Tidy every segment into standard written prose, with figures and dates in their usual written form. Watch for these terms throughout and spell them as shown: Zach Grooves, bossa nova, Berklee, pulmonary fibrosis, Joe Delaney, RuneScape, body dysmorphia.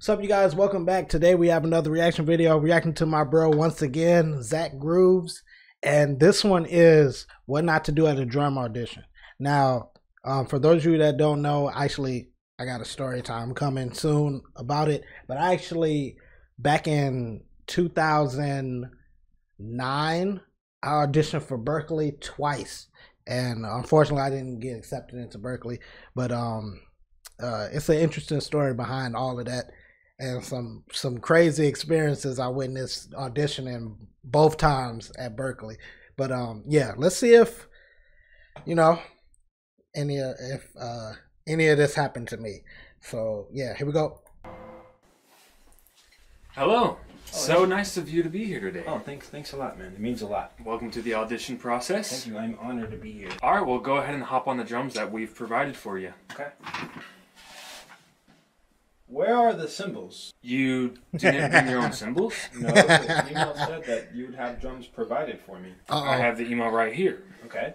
What's up, you guys? Welcome back. Today we have another reaction video reacting to my bro once again, Zach Grooves, and this one is what not to do at a drum audition. Now, for those of you that don't know, actually, I got a story time coming soon about it. But actually, back in 2009, I auditioned for Berklee twice, and unfortunately, I didn't get accepted into Berklee. But it's an interesting story behind all of that. And some crazy experiences I witnessed auditioning both times at Berklee. But yeah, let's see if any of this happened to me. So yeah, here we go. Hello. Oh, so nice of you to be here today. Oh, thanks a lot, man. It means a lot. Welcome to the audition process. Thank you. I'm honored to be here. All right, well, go ahead and hop on the drums that we've provided for you. Okay. Where are the cymbals? You didn't bring your own cymbals? No, the email said that you would have drums provided for me. Uh-oh. I have the email right here. Okay.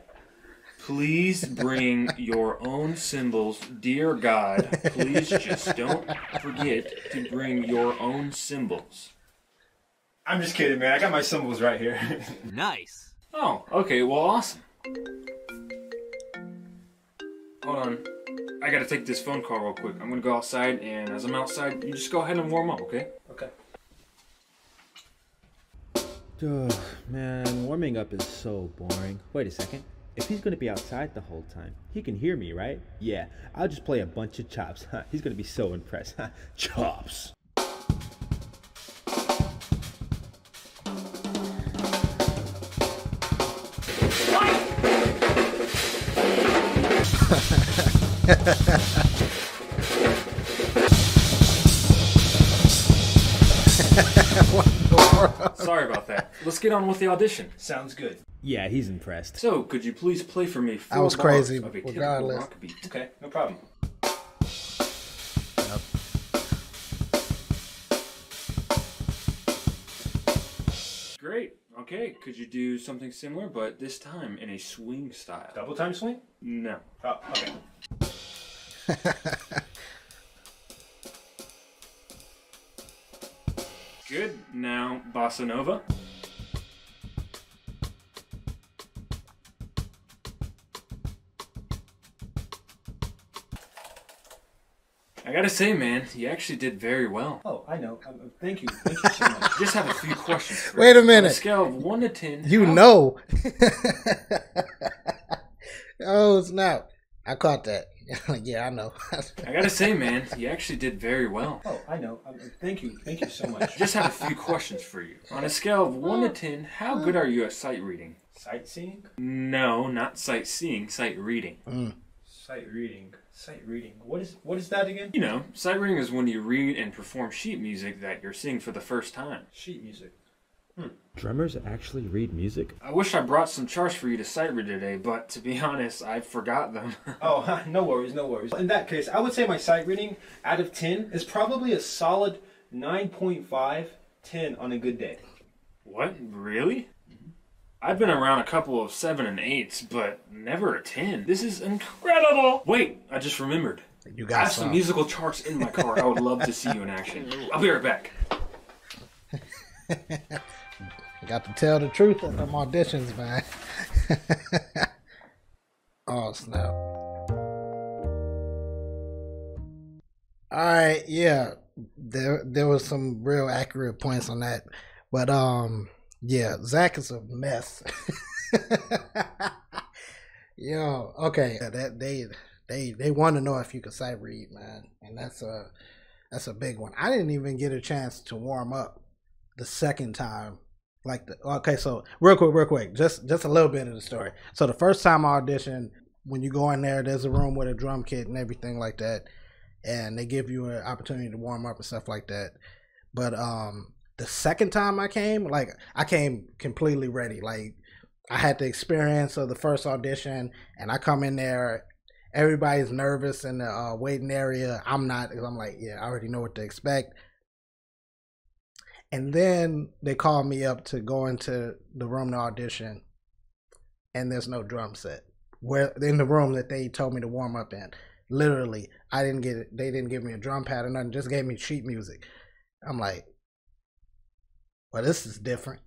Please bring your own cymbals. Dear God, please just don't forget to bring your own cymbals. I'm just kidding, man. I got my cymbals right here. Nice. Oh, okay. Well, awesome. Hold on. I gotta take this phone call real quick. I'm gonna go outside, and as I'm outside, you just go ahead and warm up, okay? Okay. Ugh, man, warming up is so boring. Wait a second. If he's gonna be outside the whole time, he can hear me, right? Yeah, I'll just play a bunch of chops. He's gonna be so impressed. Chops. Sorry about that. Let's get on with the audition. Sounds good. Yeah, he's impressed. So, could you please play for me? I was crazy, regardless. Rock beat. Okay, no problem. Yep. Great. Okay, could you do something similar, but this time in a swing style? Double time swing? No. Oh, okay. Good. Now, bossa nova. I gotta say, man, you actually did very well. Oh, I know. Thank you. Thank you so much. Just have a few questions for you. Wait a minute. On a scale of 1 to 10. You know. Oh, snap. I caught that. Yeah, I know. I gotta say, man, you actually did very well. Oh, I know. Thank you. Thank you so much. Just have a few questions for you. On a scale of 1 to 10, how good are you at sight reading? Sightseeing? No, not sightseeing. Sight reading. Mm. Sight reading. Sight reading. What is that again? You know, sight reading is when you read and perform sheet music that you're seeing for the first time. Sheet music. Hmm. Drummers actually read music? I wish I brought some charts for you to sight read today, but to be honest, I forgot them. Oh, no worries, no worries. In that case, I would say my sight reading out of 10 is probably a solid 9.5, 10 on a good day. What? Really? I've been around a couple of 7 and 8s, but never a 10. This is incredible! Wait, I just remembered. You got some musical charts in my car. I would love to see you in action. I'll be right back. Got to tell the truth at them auditions, man. Oh, snap. Alright, yeah. There was some real accurate points on that. But, yeah, Zach is a mess. Yo, okay. That they want to know if you can sight read, man. And that's a big one. I didn't even get a chance to warm up the second time. Okay, so real quick, just a little bit of the story. So the first time I auditioned, when you go in there, there's a room with a drum kit and everything like that, and they give you an opportunity to warm up and stuff like that. But the second time I came, I came completely ready. Like, I had the experience of the first audition, and I come in there, everybody's nervous in the waiting area. I'm not, because I'm like, yeah, I already know what to expect. And then they called me up to go into the room to audition, and there's no drum set in the room that they told me to warm up in. Literally, I didn't get it. They didn't give me a drum pad or nothing. Just gave me sheet music. I'm like, well, this is different.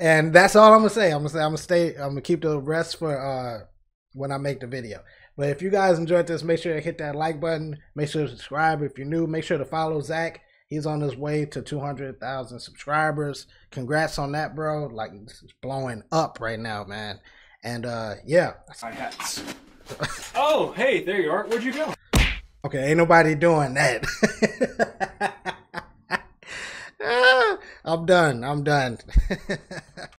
And that's all I'm gonna say. I'm gonna keep the rest for when I make the video. But if you guys enjoyed this, make sure to hit that like button. Make sure to subscribe if you're new. Make sure to follow Zach. He's on his way to 200,000 subscribers. Congrats on that, bro. Like, this is blowing up right now, man. And yeah. My hats. Oh, hey, there you are. Where'd you go? Okay, ain't nobody doing that. I'm done.